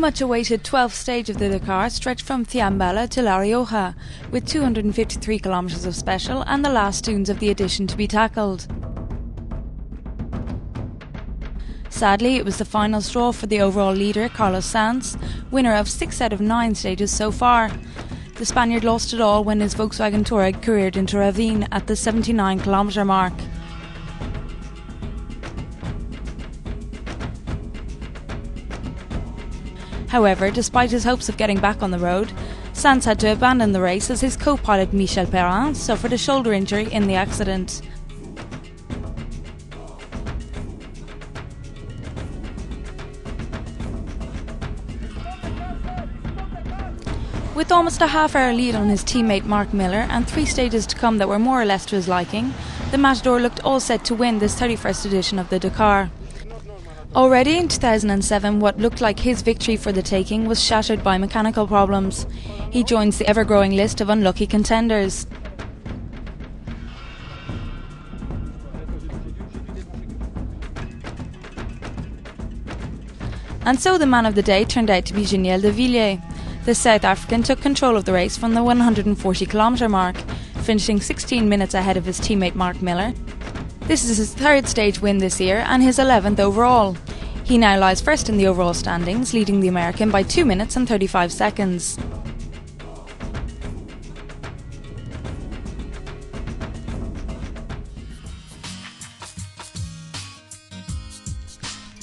much-awaited 12th stage of the Dakar stretched from Fiambala to La Rioja, with 253 kilometres of special and the last dunes of the edition to be tackled. Sadly, it was the final straw for the overall leader, Carlos Sainz, winner of 6 out of 9 stages so far. The Spaniard lost it all when his Volkswagen Touareg careered into a ravine at the 79-kilometre mark. However, despite his hopes of getting back on the road, Sainz had to abandon the race as his co-pilot Michel Perrin suffered a shoulder injury in the accident. With almost a half-hour lead on his teammate Mark Miller and 3 stages to come that were more or less to his liking, the Matador looked all set to win this 31st edition of the Dakar. Already in 2007, what looked like his victory for the taking was shattered by mechanical problems. He joins the ever-growing list of unlucky contenders. And so the man of the day turned out to be Giniel De Villiers. The South African took control of the race from the 140-kilometre mark, finishing 16 minutes ahead of his teammate Mark Miller. This is his 3rd stage win this year and his 11th overall. He now lies first in the overall standings, leading the American by 2 minutes and 35 seconds.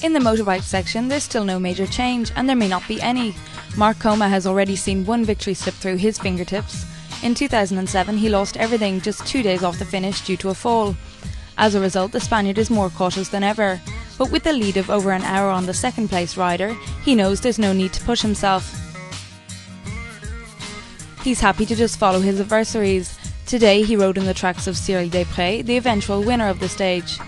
In the motorbike section, there's still no major change, and there may not be any. Marc Coma has already seen one victory slip through his fingertips. In 2007, he lost everything just 2 days off the finish due to a fall. As a result, the Spaniard is more cautious than ever, but with the lead of over an hour on the second-place rider, he knows there's no need to push himself. He's happy to just follow his adversaries. Today he rode in the tracks of Cyril Despres, the eventual winner of the stage.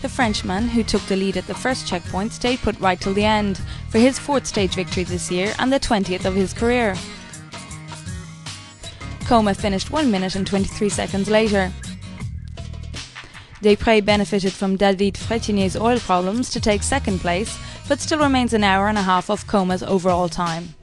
The Frenchman, who took the lead at the first checkpoint, stayed put right till the end, for his 4th stage victory this year and the 20th of his career. Coma finished 1 minute and 23 seconds later. Despres benefited from David Frétinier's oil problems to take 2nd place, but still remains an hour and a half off Coma's overall time.